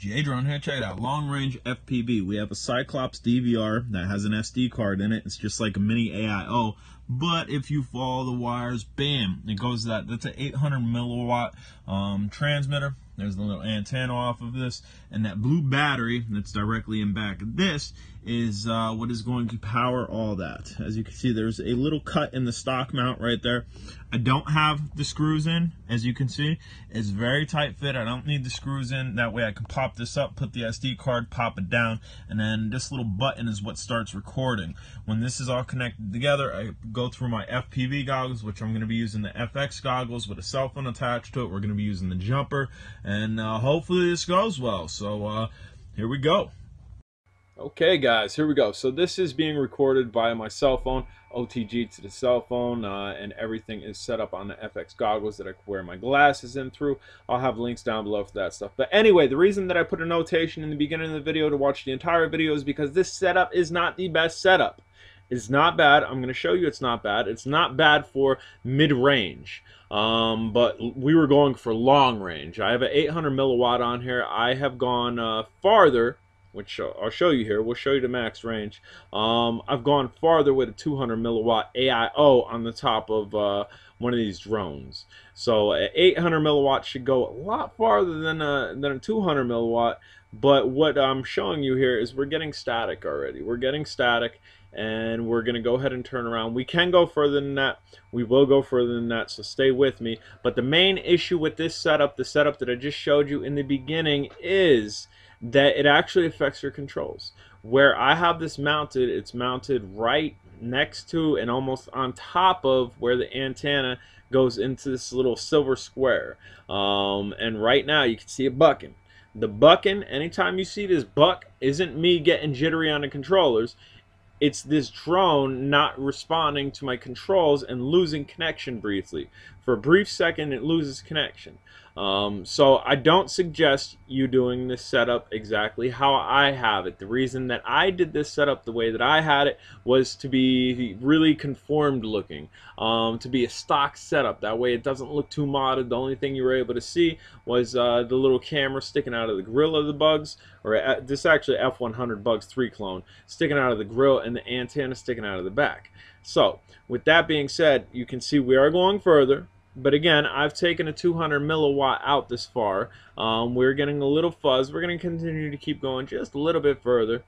J-Drone here, check it out. Long range FPV. We have a Cyclops DVR that has an SD card in it. It's just like a mini AIO, but if you follow the wires, bam, it goes to that. That's an 800 milliwatt transmitter. There's the little antenna off of this, and that blue battery that's directly in back. This is what is going to power all that. As you can see, there's a little cut in the stock mount right there. I don't have the screws in, as you can see. It's very tight fit. I don't need the screws in. That way I can pop this up, put the SD card, pop it down, and then this little button is what starts recording. When this is all connected together, I go through my FPV goggles, which I'm going to be using the FX goggles with a cell phone attached to it. We're going to be using the Jumper, and hopefully this goes well. So here we go. Okay guys, here we go. So this is being recorded via my cell phone, OTG to the cell phone, and everything is set up on the FX goggles that I wear my glasses in through. I'll have links down below for that stuff. But anyway, the reason that I put a notation in the beginning of the video to watch the entire video is because this setup is not the best setup. It's not bad. I'm going to show you it's not bad. It's not bad for mid-range. But we were going for long range. I have an 800 milliwatt on here. I have gone farther, which I'll show you here. We'll show you the max range. I've gone farther with a 200 milliwatt AIO on the top of one of these drones. So an 800 milliwatt should go a lot farther than a 200 milliwatt. But what I'm showing you here is we're getting static already. We're getting static, and we're going to go ahead and turn around. We can go further than that. We will go further than that, so stay with me. But the main issue with this setup, the setup that I just showed you in the beginning, is that it actually affects your controls. Where I have this mounted, it's mounted right next to and almost on top of where the antenna goes into this little silver square. And right now you can see it bucking. The bucking, anytime you see this buck, isn't me getting jittery on the controllers. It's this drone not responding to my controls and losing connection briefly. For a brief second, it loses connection. So I don't suggest you doing this setup exactly how I have it. The reason that I did this setup the way that I had it was to be really conformed looking, to be a stock setup. That way it doesn't look too modded. The only thing you were able to see was the little camera sticking out of the grill of the Bugs, or this is actually F100 Bugs 3 clone, sticking out of the grill and the antenna sticking out of the back. So with that being said, you can see we are going further. But again, I've taken a 200 milliwatt out this far. We're getting a little fuzz. We're going to continue to keep going just a little bit further.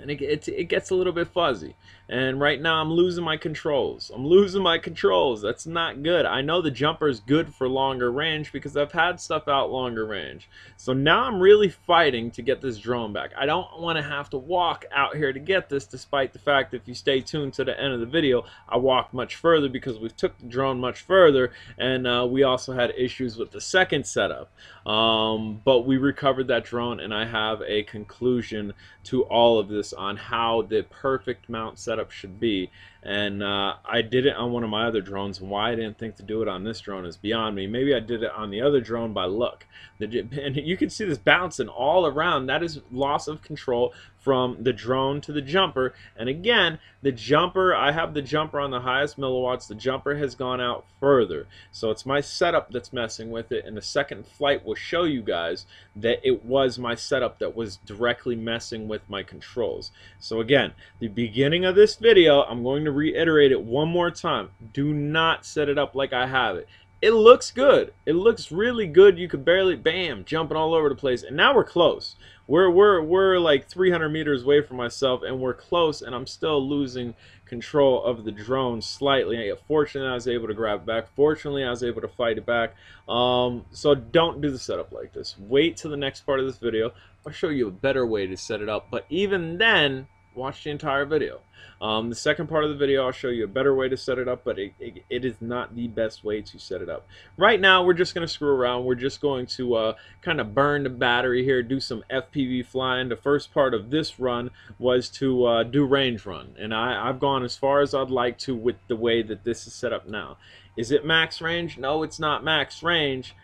And it gets a little bit fuzzy. And right now I'm losing my controls. I'm losing my controls. That's not good. I know the Jumper is good for longer range because I've had stuff out longer range. So now I'm really fighting to get this drone back. I don't want to have to walk out here to get this, despite the fact that if you stay tuned to the end of the video, I walked much further because we took the drone much further, and we also had issues with the second setup. But we recovered that drone, and I have a conclusion to all of this on how the perfect mount setup should be. And I did it on one of my other drones, and why I didn't think to do it on this drone is beyond me. Maybe I did it on the other drone by luck. And you can see this bouncing all around. That is loss of control from the drone to the Jumper. And again, the Jumper, I have the Jumper on the highest milliwatts. The Jumper has gone out further. So it's my setup that's messing with it, and the second flight will show you guys that it was my setup that was directly messing with my controls. So again, the beginning of this video, I'm going to reiterate it one more time. Do not set it up like I have it. It looks good. It looks really good. You could barely, bam, jumping all over the place. And now we're close. We're like 300 meters away from myself, and we're close, and I'm still losing control of the drone slightly. Fortunately, I was able to grab it back. Fortunately, I was able to fight it back. So don't do the setup like this. Wait till the next part of this video. I'll show you a better way to set it up. But even then, watch the entire video. The second part of the video, I'll show you a better way to set it up, but it is not the best way to set it up. Right now, we're just going to screw around. We're just going to kind of burn the battery here, do some FPV flying. The first part of this run was to do range run, and I've gone as far as I'd like to with the way that this is set up now. Is it max range? No, it's not max range,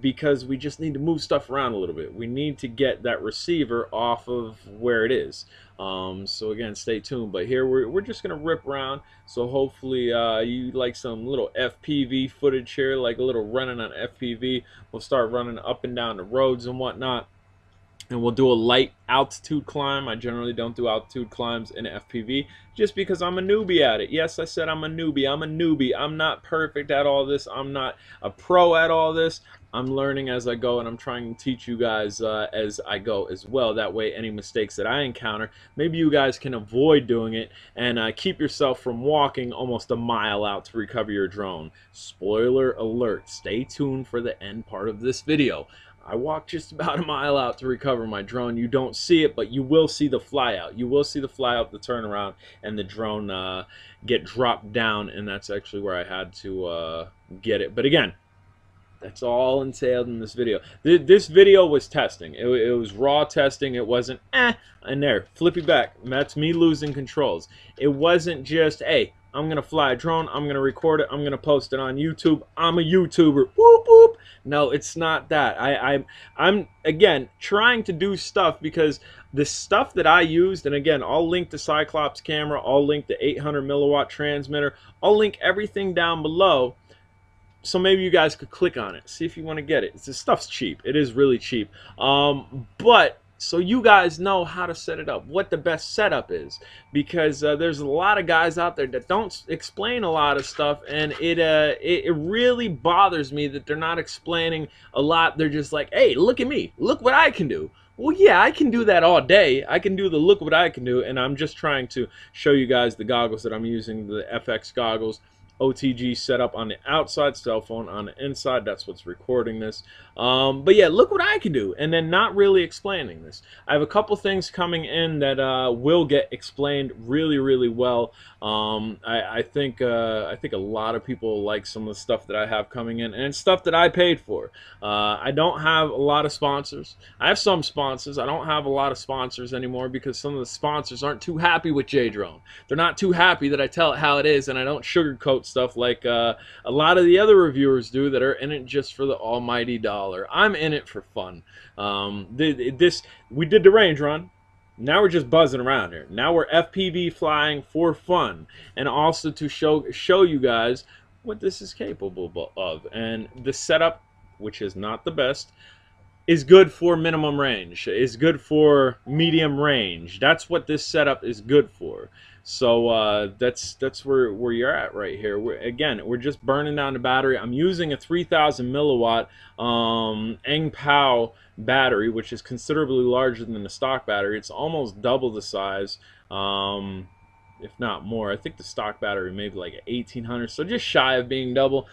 because we just need to move stuff around a little bit. We need to get that receiver off of where it is. So again, stay tuned. But here we're just gonna rip around. So hopefully you like some little FPV footage here, like a little running on FPV. We'll start running up and down the roads and whatnot. and we'll do a light altitude climb. I generally don't do altitude climbs in FPV just because I'm a newbie at it. Yes, I said I'm a newbie. I'm a newbie. I'm not perfect at all this. I'm not a pro at all this. I'm learning as I go, and I'm trying to teach you guys as I go as well. That way, any mistakes that I encounter, maybe you guys can avoid doing it and keep yourself from walking almost a mile out to recover your drone. Spoiler alert, stay tuned for the end part of this video. I walked just about a mile out to recover my drone. You don't see it, but you will see the flyout. You will see the flyout, the turnaround, and the drone get dropped down, and that's actually where I had to get it. But again, that's all entailed in this video. This video was testing. It was raw testing. It wasn't, and there, flippy back. That's me losing controls. It wasn't just, hey, I'm going to fly a drone, I'm going to record it, I'm going to post it on YouTube, I'm a YouTuber, whoop, whoop. No, it's not that. I'm, again, trying to do stuff because the stuff that I used, and again, I'll link the Cyclops camera, I'll link the 800 milliwatt transmitter, I'll link everything down below. So maybe you guys could click on it, see if you want to get it. This stuff's cheap. It is really cheap. But so you guys know how to set it up, what the best setup is, because there's a lot of guys out there that don't explain a lot of stuff, and it really bothers me that they're not explaining a lot. They're just like, hey, look at me, look what I can do. Well, yeah, I can do that all day. I can do the look what I can do, and I'm just trying to show you guys the goggles that I'm using, the FX goggles. OTG setup on the outside, cell phone on the inside. That's what's recording this. But yeah, look what I can do, and then not really explaining this. I have a couple things coming in that will get explained really, really well. I think a lot of people like some of the stuff that I have coming in, and it's stuff that I paid for. I don't have a lot of sponsors. I have some sponsors. I don't have a lot of sponsors anymore because some of the sponsors aren't too happy with J-Drone. They're not too happy that I tell it how it is, and I don't sugarcoat stuff like a lot of the other reviewers do that are in it just for the almighty dollar. I'm in it for fun. We did the range run. Now we're just buzzing around here. Now we're FPV flying for fun, and also to show you guys what this is capable of. And the setup, which is not the best, is good for minimum range, is good for medium range. That's what this setup is good for. So that's where you're at right here. We're just burning down the battery. I'm using a 3,000 milliwatt EngPow battery, which is considerably larger than the stock battery. It's almost double the size, if not more. I think the stock battery may be like 1,800, so just shy of being double.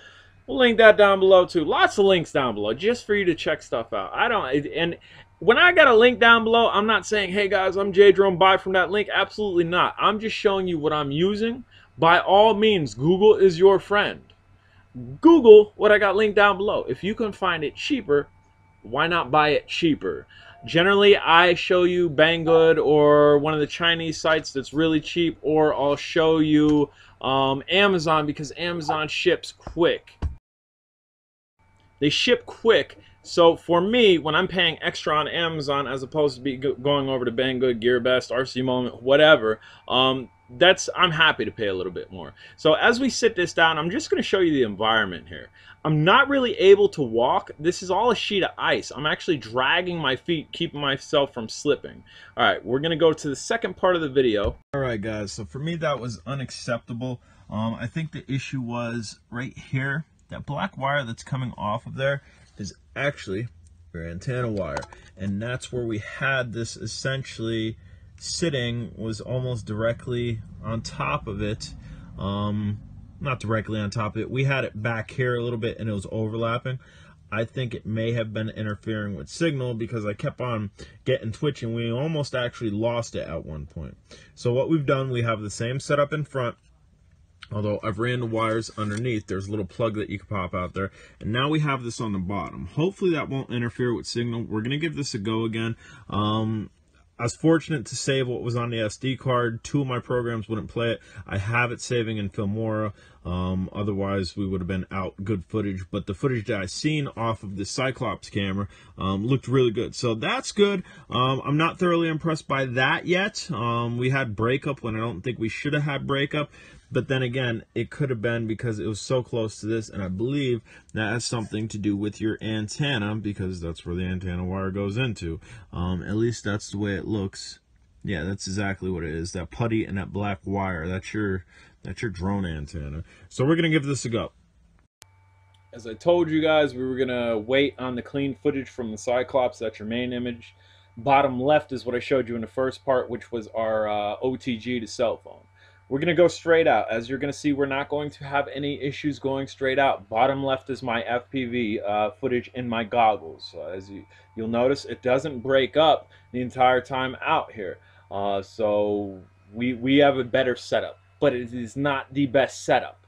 We'll link that down below too. Lots of links down below just for you to check stuff out. And when I got a link down below, I'm not saying, hey guys, I'm J-Drone, buy from that link. Absolutely not. I'm just showing you what I'm using. By all means, Google is your friend. Google what I got linked down below. If you can find it cheaper, why not buy it cheaper? Generally, I show you Banggood or one of the Chinese sites that's really cheap, or I'll show you Amazon, because Amazon ships quick. They ship quick, so for me, when I'm paying extra on Amazon as opposed to going over to Banggood, Gearbest, RC Moment, whatever, I'm happy to pay a little bit more. So as we sit this down, I'm just going to show you the environment here. I'm not really able to walk. This is all a sheet of ice. I'm actually dragging my feet, keeping myself from slipping. All right, we're going to go to the second part of the video. All right, guys, so for me, that was unacceptable. I think the issue was right here. That black wire that's coming off of there is actually your antenna wire. And that's where we had this essentially sitting, was almost directly on top of it. Not directly on top of it. We had it back here a little bit and it was overlapping. I think it may have been interfering with signal because I kept on getting twitching. We almost actually lost it at one point. So what we've done, we have the same setup in front, although I've ran the wires underneath. There's a little plug that you can pop out there. And now we have this on the bottom. Hopefully that won't interfere with signal. We're going to give this a go again. I was fortunate to save what was on the SD card. Two of my programs wouldn't play it. I have it saving in Filmora. Otherwise, we would have been out good footage. But the footage that I seen off of the Cyclops camera looked really good. So that's good. I'm not thoroughly impressed by that yet. We had breakup when I don't think we should have had breakup. But then again, it could have been because it was so close to this. And I believe that has something to do with your antenna, because that's where the antenna wire goes into. At least that's the way it looks. Yeah, that's exactly what it is. That putty and that black wire. That's your drone antenna. So we're gonna give this a go. As I told you guys, we were gonna wait on the clean footage from the Cyclops. That's your main image. Bottom left is what I showed you in the first part, which was our OTG to cell phone. We're gonna go straight out. As you're gonna see, we're not going to have any issues going straight out. Bottom left is my FPV footage in my goggles. As you'll notice, it doesn't break up the entire time out here. So we have a better setup, but it is not the best setup.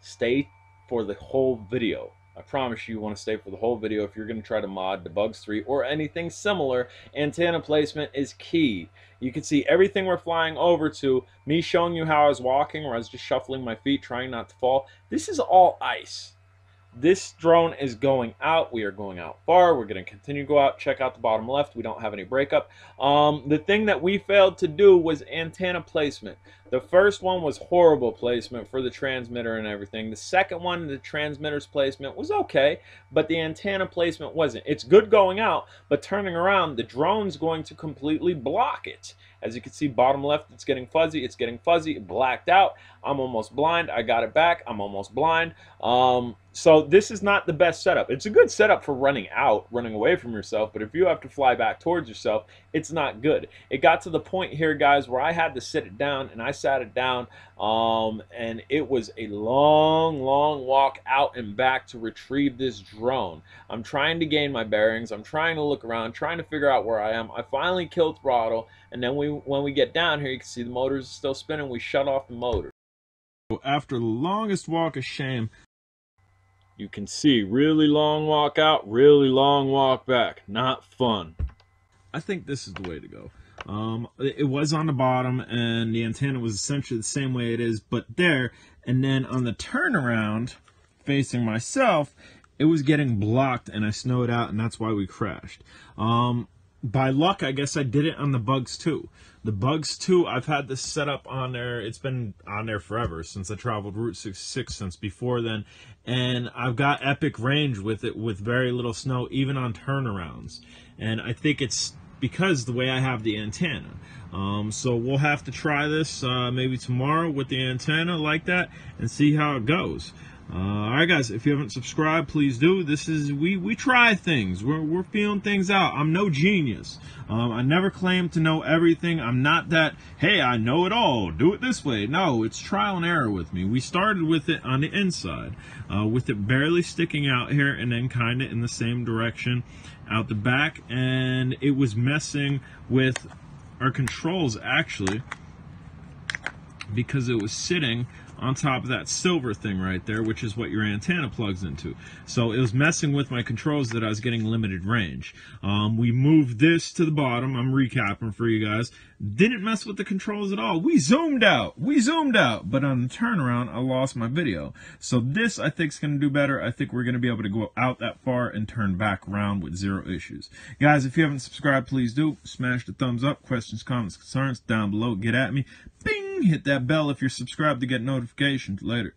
Stay for the whole video. I promise you, you want to stay for the whole video if you're going to try to mod the Bugs 3 or anything similar. Antenna placement is key. You can see everything we're flying over to, me showing you how I was walking, or I was just shuffling my feet, trying not to fall. This is all ice. This drone is going out. We are going out far. We're going to continue to go out. Check out the bottom left. We don't have any breakup. The thing that we failed to do was antenna placement. The first one was horrible placement for the transmitter and everything. The second one, the transmitter's placement was okay, but the antenna placement wasn't. It's good going out, but turning around, the drone's going to completely block it. As you can see, bottom left, it's getting fuzzy. It's getting fuzzy. It blacked out. I'm almost blind. I got it back. I'm almost blind. So this is not the best setup. It's a good setup for running out, running away from yourself, but if you have to fly back towards yourself, it's not good. It got to the point here, guys, where I had to sit it down, and I sat it down, and it was a long, long walk out and back to retrieve this drone. I'm trying to gain my bearings. I'm trying to look around, trying to figure out where I am. I finally killed throttle, and then when we get down here, you can see the motors are still spinning. We shut off the motor. After the longest walk of shame, you can see really long walk out, really long walk back. Not fun. I think this is the way to go. It was on the bottom, and the antenna was essentially the same way it is, but there. And then on the turnaround, facing myself, it was getting blocked, and I snowed out, and that's why we crashed. By luck, I guess I did it on the Bugs 2. The Bugs 2, I've had this set up on there. It's been on there forever, since I traveled Route 66, since before then. And I've got epic range with it, with very little snow, even on turnarounds. And I think it's because the way I have the antenna. So we'll have to try this maybe tomorrow with the antenna like that and see how it goes. All right, guys, if you haven't subscribed, please do. This is, we try things. We're feeling things out. I'm no genius. I never claim to know everything. I'm not that, hey, I know it all, do it this way. No, it's trial and error with me. We started with it on the inside, with it barely sticking out here and then kind of in the same direction out the back. And it was messing with our controls, actually, because it was sitting on top of that silver thing right there, which is what your antenna plugs into. So it was messing with my controls that I was getting limited range. We moved this to the bottom. I'm recapping for you guys. Didn't mess with the controls at all. We zoomed out, but on the turnaround, I lost my video. So this, I think, is going to do better. I think we're going to be able to go out that far and turn back around with zero issues. Guys, if you haven't subscribed, please do. Smash the thumbs up. Questions, comments, concerns down below. Get at me. Bing! Hit that bell if you're subscribed to get notifications. Later.